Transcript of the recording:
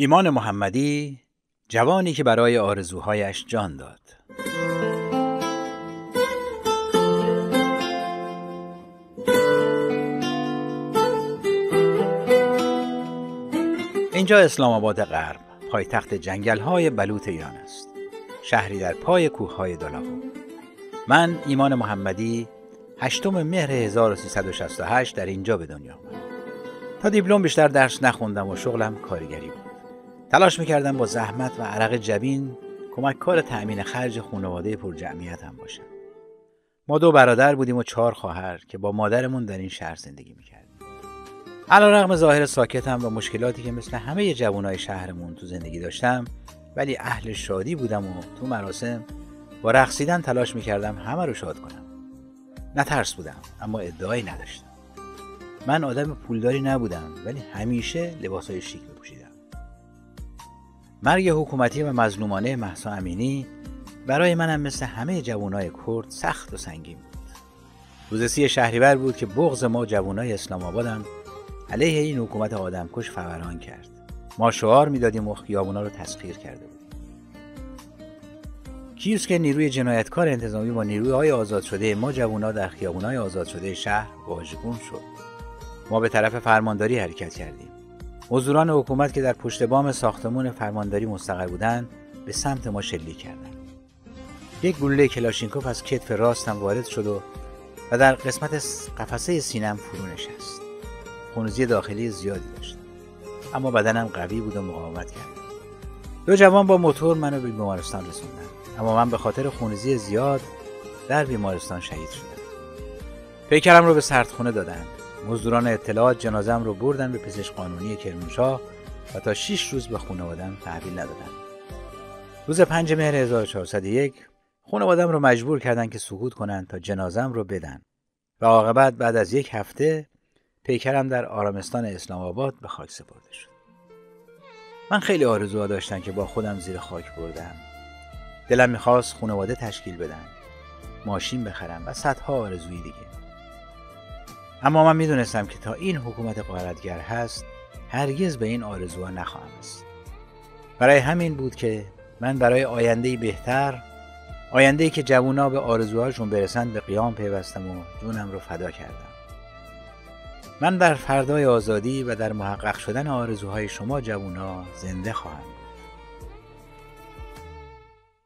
ایمان محمدی، جوانی که برای آرزوهایش جان داد. اینجا اسلام آباد غرب، پایتخت جنگل‌های بلوط ایران است. شهری در پای کوه‌های دلاغو. من ایمان محمدی 8 مهر 1368 در اینجا به دنیا آمدم. تا دیپلم بیشتر درس نخوندم و شغلم کارگری بود. تلاش میکردم با زحمت و عرق جبین کمک کار تأمین خرج خانواده پرجمعیتم باشم. ما 2 برادر بودیم و 4 خواهر که با مادرمون در این شهر زندگی میکردیم. علیرغم ظاهر ساکتم و مشکلاتی که مثل همه جوانای شهرمون تو زندگی داشتم، ولی اهل شادی بودم و تو مراسم با رقصیدن تلاش میکردم همه رو شاد کنم. نه ترس بودم، اما ادعایی نداشتم. من آدم پولداری نبودم، ولی همیشه لباسای شیک می‌پوشیدم. مرگ حکومتی و مظلومانه مهسا امینی برای منم مثل همه جوانای کرد سخت و سنگین بود. روز 30 شهریور بود که بغض ما جوانای اسلام آبادم علیه این حکومت آدمکش فوران کرد. ما شعار میدادیم و خیابونا رو تسخیر کرده بودیم. کیوسک نیروی جنایتکار انتظامی با نیروهای آزاد شده ما جوانا در خیابونای آزاد شده شهر واژگون شد. ما به طرف فرمانداری حرکت کردیم. حضوران حکومت که در پشت بام ساختمان فرمانداری مستقر بودند، به سمت ما شلیک کردند. یک گلوله کلاشینکوف از کتف راستم وارد شد و در قسمت قفسه سینم فرو نشست. خونریزی داخلی زیادی داشت، اما بدنم قوی بود و مقاومت کرد. 2 جوان با موتور منو به بیمارستان رسوندن، اما من به خاطر خونریزی زیاد در بیمارستان شهید شدم. پیکرم رو به سردخونه دادن. مزدوران اطلاعات جنازم رو بردن به پزشک قانونی کرمانشاه و تا 6 روز به خانواده‌ام تحویل ندادن. روز 5 مهر 1401 خانواده‌ام رو مجبور کردن که سکوت کنن تا جنازم رو بدن و عاقبت بعد از 1 هفته پیکرم در آرامستان اسلام آباد به خاک سپرده شد. من خیلی آرزوها داشتم که با خودم زیر خاک بردم. دلم میخواست خانواده تشکیل بدم، ماشین بخرم و صدها آرزوی دیگه. اما من میدونستم که تا این حکومت غارتگر هست هرگز به این آرزوها نخواهم رسید. برای همین بود که من برای آینده‌ای بهتر، آینده‌ای که جوونا به آرزوهاشون برسند، به قیام پیوستم و جونم رو فدا کردم. من در فردای آزادی و در محقق شدن آرزوهای شما جوونا زنده خواهم